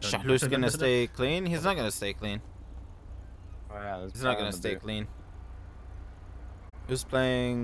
Shaloosh gonna stay clean? He's not gonna stay clean. Oh, yeah, he's not gonna stay clean. Who's playing?